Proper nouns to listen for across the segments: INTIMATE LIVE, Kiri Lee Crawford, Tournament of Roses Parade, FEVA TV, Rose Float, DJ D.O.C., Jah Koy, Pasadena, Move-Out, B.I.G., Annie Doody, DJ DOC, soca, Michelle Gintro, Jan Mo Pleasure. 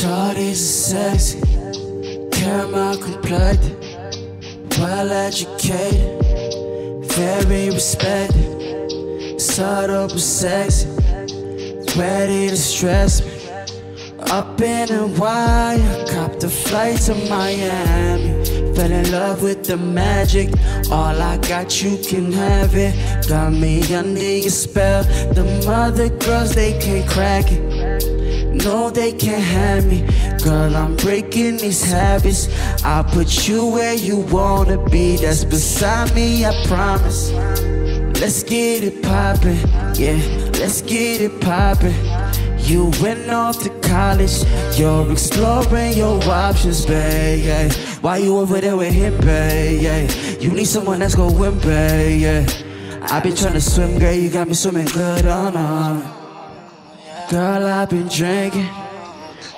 Shorty's sexy, caramel complected, well educated, very respected, subtle but sexy, ready to stress me. Up in a wire, copped a flight to Miami, fell in love with the magic. All I got, you can have it. Got me under your spell. The mother girls, they can't crack it. No, they can't have me. Girl, I'm breaking these habits. I'll put you where you wanna be. That's beside me, I promise. Let's get it poppin', yeah, let's get it poppin'. You went off to college, you're exploring your options, babe, yeah. Why you over there with him, babe, yeah. You need someone that's gonna win, babe, yeah. I've been trying to swim, girl, you got me swimming good on. Girl, I've been drinking,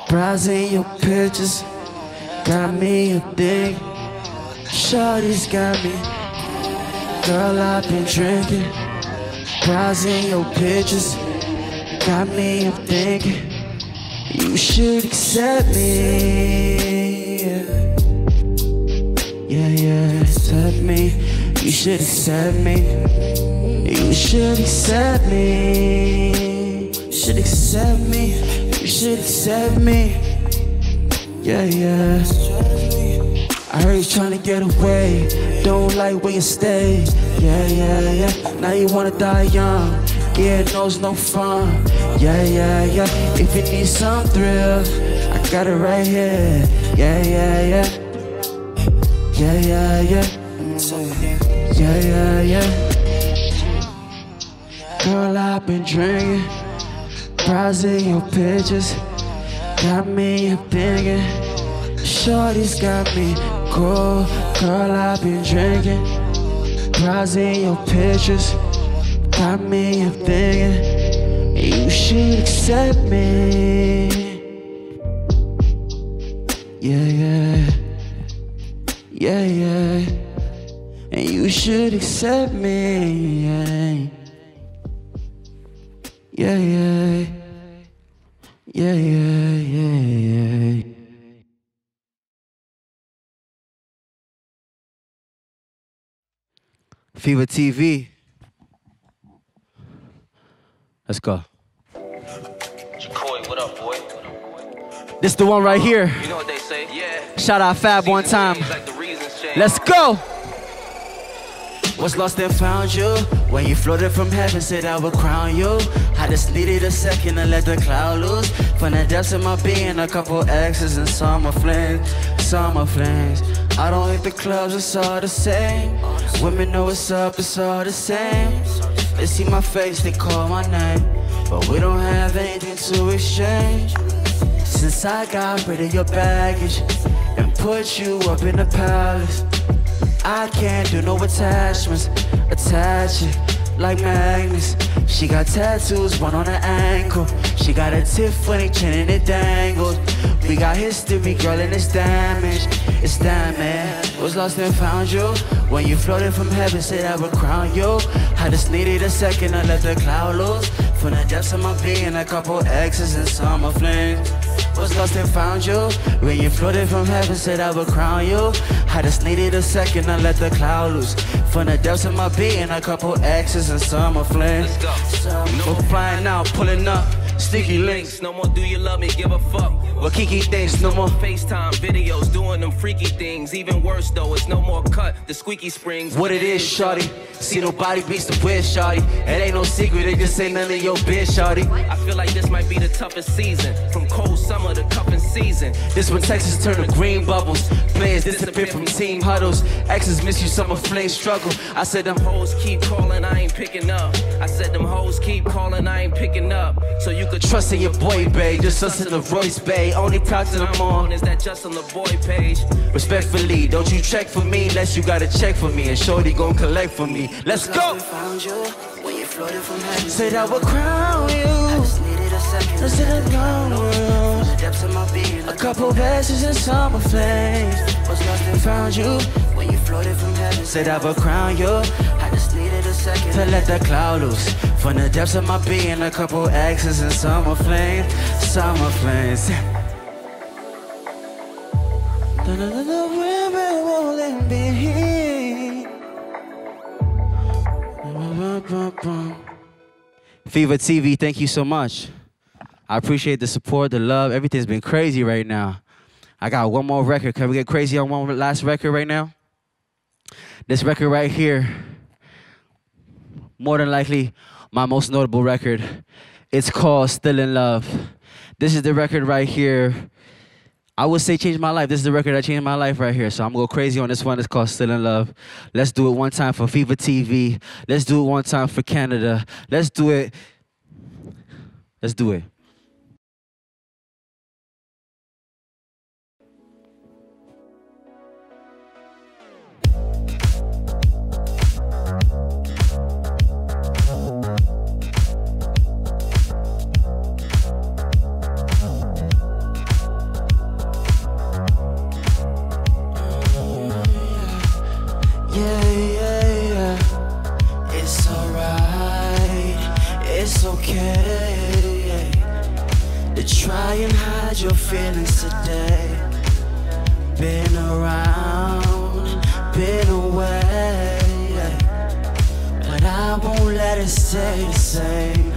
browsing your pictures, got me a thing, shorty's got me. Girl, I've been drinking, browsing your pictures, got me, I'm thinking you should accept me. Yeah, yeah, yeah. Accept me. You should accept me. You should accept me. You should accept me. You should accept me. Yeah, yeah. I heard you trying to get away. Don't like where you stay. Yeah, yeah, yeah. Now you wanna die young. Yeah, no's no fun. Yeah, yeah, yeah. If you need some thrill, I got it right here. Yeah, yeah, yeah. Yeah, yeah, yeah. Yeah, yeah, yeah. Girl, I've been drinking, browsing your pictures, got me thinking, shorty's got me cool. Girl, I've been drinking, browsing your pictures, got me, I'm thinking you should accept me. Yeah, yeah. Yeah, yeah. And you should accept me. Yeah, yeah. Yeah, yeah, yeah, yeah. FEVA TV. Let's go. Jah Koy, what up, boy? This the one right here. You know what they say? Yeah. Shout out Fab one time. Let's go. Was lost and found you. When you floated from heaven, said I would crown you. I just needed a second and let the cloud loose. From the depths of my being, a couple exes and some are flings, some are flings. I don't hit the clubs, it's all the same. Women know what's up, it's all the same. They see my face, they call my name, but we don't have anything to exchange. Since I got rid of your baggage and put you up in the palace, I can't do no attachments, attach it like magnets. She got tattoos, one on her ankle. She got a Tiffany chin and it dangled. We got history, girl, and it's damaged. It's damaged. Was lost and found you. When you floated from heaven, said I would crown you. I just needed a second, I let the cloud loose. From the depths of my being, a couple exes and some are flings. Was lost and found you. When you floated from heaven, said I would crown you. I just needed a second, I let the cloud loose. From the depths of my being, a couple exes and some are flings. We're flying out, pulling up, sticky links. No more do you love me, give a fuck. What Kiki thinks, no more FaceTime videos, doing them freaky things. Even worse though, it's no more cut, the squeaky springs. What it is, shawty, see nobody beats the whiz, shawty. It ain't no secret, it just ain't none of your bitch, shawty. I feel like this might be the toughest season, from cold summer to cuffing season. This when Texas turn to green bubbles, players disappear from team huddles. Exes miss you, summer flame struggle. I said them hoes keep calling, I ain't picking up. I said them hoes keep calling, I ain't picking up. So you could trust in your boy, babe, just us in the Royce, babe. Only project I'm on is that just on the boy page. Respectfully, don't you check for me unless you gotta check for me. And shorty gon' collect for me. Let's go! Found you, when you floated from heaven, said I would crown you. I just needed a second, I said I'd gone from the depths of my being. A couple passes and summer flames. Was lost and found you, when you floated from heaven, said I would crown you. I just needed a second to let the cloud loose. From the depths of my being, a couple exes and summer flames, summer flames. No, women won't let me here. FEVA TV, thank you so much. I appreciate the support, the love. Everything's been crazy right now. I got one more record. Can we get crazy on one last record right now? This record right here, more than likely my most notable record. It's called Still in Love. This is the record right here. I would say changed my life. This is the record that changed my life right here. So I'm going to go crazy on this one. It's called Still in Love. Let's do it one time for FEVA TV. Let's do it one time for Canada. Let's do it. Let's do it. It's okay to try and hide your feelings today. Been around, been away, but I won't let it stay the same.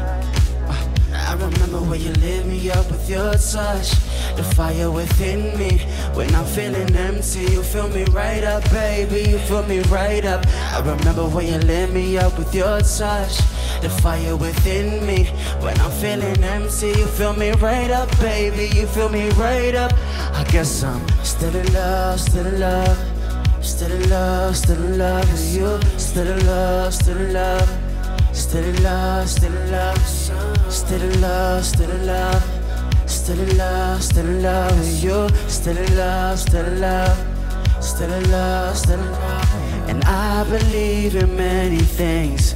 I remember when you lit me up with your touch, the fire within me. When I'm feeling empty, you fill me right up, baby, you fill me right up. I remember when you lit me up with your touch, the fire within me. When I'm feeling empty, you fill me right up, baby, you fill me right up. I guess I'm still in love, still in love, still in love, still in love with you. Still in love, still in love, still in love, still in love, still in love, still in love, still in love, still in love with you. Still in love, still in love, still in love, still in love. And I believe in many things,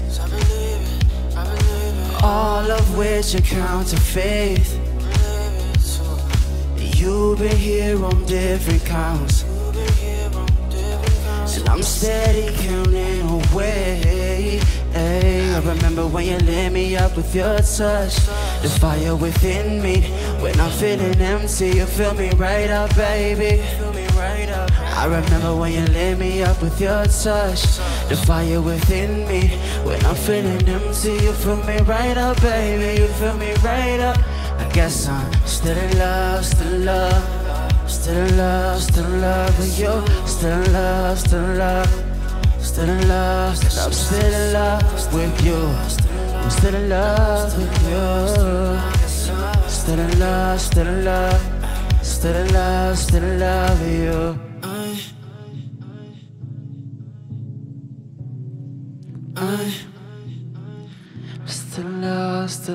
all of which accounts of faith. You've been here on different counts, so I'm steady counting away. I remember when you lit me up with your touch, the fire within me. When I'm feeling empty, you fill me right up, baby. I remember when you lit me up with your touch, the fire within me. When I'm feeling empty, you fill me right up, baby, you fill me right up. I guess I'm still in love, still in love, still in love, still in love with you. Still in love, still in love, still in love, I'm still in love with you. I'm still in love with you. Still in love, still in love, still in love, still in love with you. I'm still in love with you. Still in love with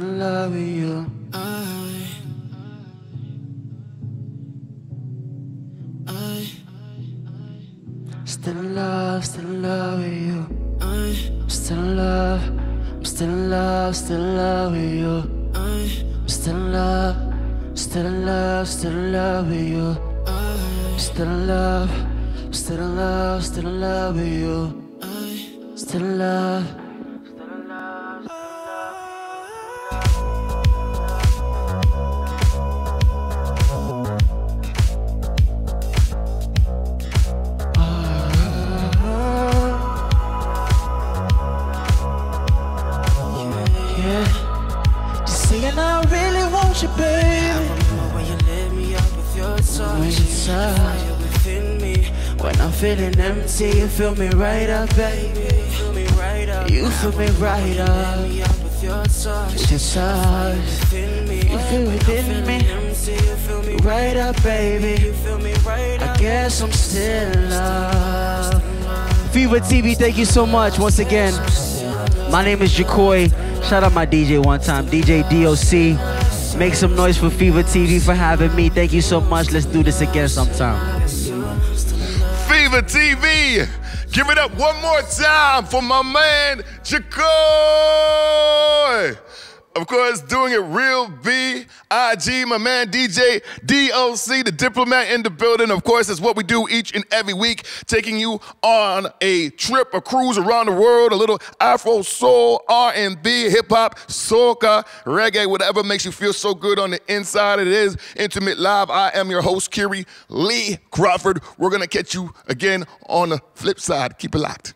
you. I'm still in love, I'm still in love, still in love with you. I'm still in love, still in love, still in love with you. I'm still in love, still in love, still in love with you. I'm still in love. You, baby. I remember when you lit me up with your touch, the fire within me. When I'm feeling empty, you fill me right up, baby. You fill me right up. You fill me right up. Your touch, you feel me within me. You fill me right up, baby. You fill me right up. I guess I'm still in love. FEVA TV, thank you so much once again. My name is Jah Koy. Shout out my DJ one time, DJ DOC. Make some noise for FEVA TV for having me. Thank you so much. Let's do this again sometime. FEVA TV, give it up one more time for my man, Jah Koy. Of course, doing it real, B.I.G., my man DJ D.O.C., the diplomat in the building. Of course, it's what we do each and every week, taking you on a trip, a cruise around the world, a little Afro soul, R&B, hip-hop, soca, reggae, whatever makes you feel so good on the inside. It is Intimate Live. I am your host, Kiri Lee Crawford. We're going to catch you again on the flip side. Keep it locked.